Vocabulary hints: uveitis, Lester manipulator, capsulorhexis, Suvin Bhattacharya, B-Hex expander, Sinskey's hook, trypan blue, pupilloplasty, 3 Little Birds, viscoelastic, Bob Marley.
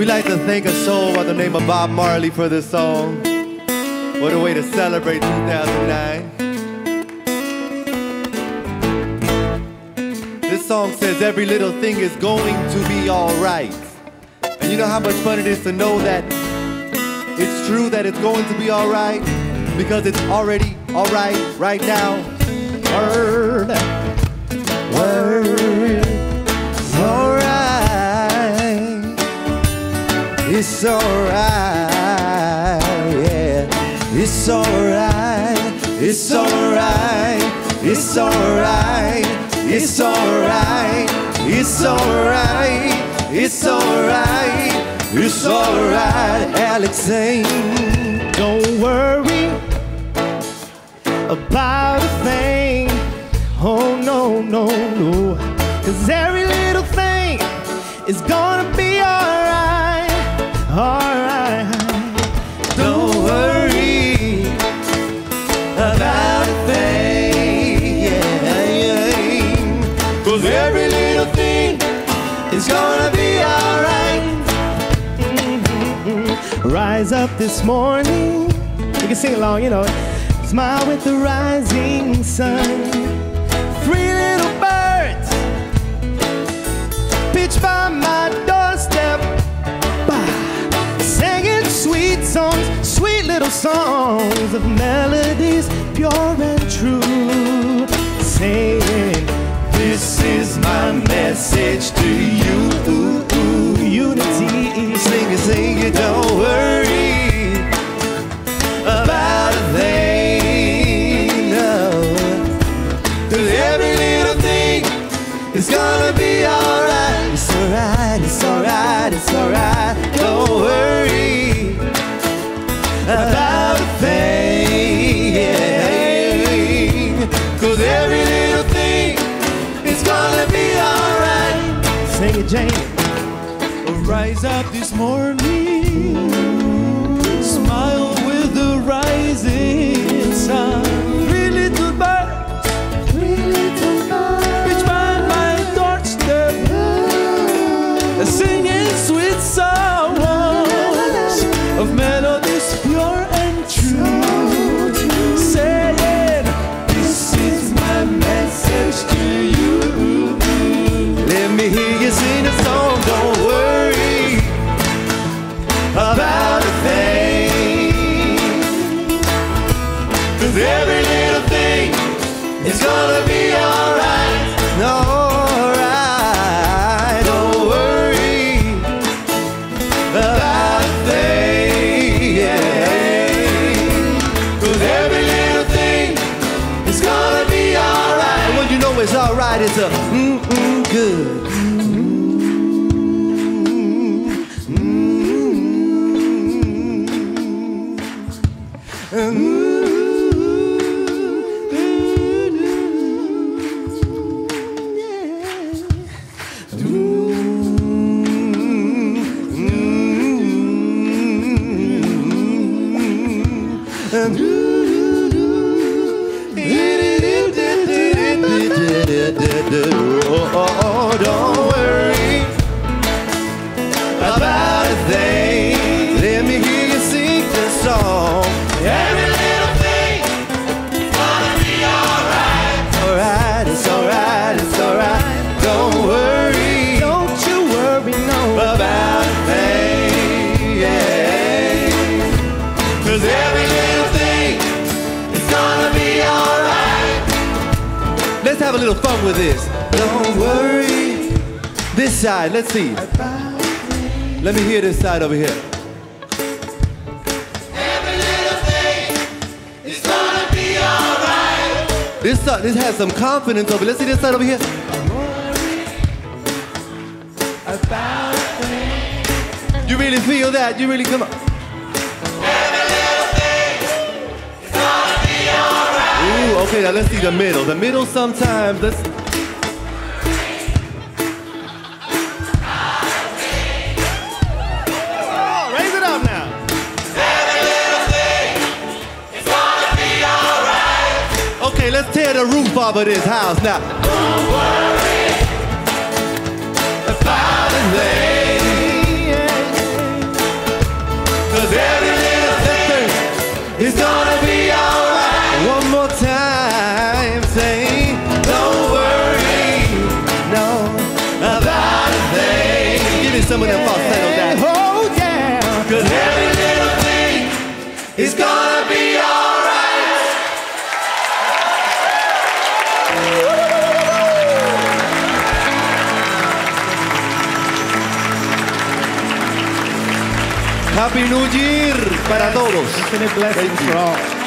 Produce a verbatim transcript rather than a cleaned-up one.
We like to thank a soul by the name of Bob Marley for this song. What a way to celebrate two thousand nine. This song says every little thing is going to be alright. And you know how much fun it is to know that it's true that it's going to be alright, because it's already alright right now. Word, word, it's alright, it's alright, yeah, it's alright, it's alright, it's alright, it's alright, it's alright, it's alright, it's alright, Alexaine. Don't worry about a thing. Oh no, no, no. 'Cause every little thing is gonna be alright, alright. Don't worry about a thing, yeah, yeah. 'Cause every little thing is gonna be alright. Mm-hmm. Rise up this morning. You can sing along, you know. Smile with the rising sun. Three little birds pitch by my doorstep, bah, singing sweet songs, sweet little songs of melodies pure and true, saying, this is my message to you. Ooh, ooh, unity. Sing it, sing it, don't worry about a thing. It's gonna be alright, it's alright, it's alright, it's alright. Don't worry about a thing, yeah. 'Cause every little thing is gonna be alright. Sing it, Jane. Rise up this morning, smile with the rising sun. Three little birds, three little birds, singing sweet songs of melodies pure and true, saying, this is my message to you. Let me hear you sing a song. Don't worry about a thing, 'cause every little thing is gonna be alright. No. It's alright, it's a mm-mm good. Mm-mm, mm-mm, mm-mm, yeah. Mm-mm, mm-mm. Oh, don't worry about a thing. Let me hear you sing this song. Every little thing is gonna be alright. It's alright, it's alright, it's alright. Don't worry, don't you worry, no, about a thing, yeah. 'Cause every little thing is gonna be alright. Let's have a little fun with this. Don't worry. This side, let's see. Let me hear this side over here. Every little thing is gonna be alright. This side, this has some confidence over. Let's see this side over here. Don't worry about things. You really feel that? You really come on. Ooh, okay, now let's see the middle. The middle sometimes. Let's. Let's tear the roof off of this house now. Don't worry about a thing. Some of them falsetto that. Oh yeah. Cause every little thing is gonna be alright. Happy New Year para todos. Blessings for all.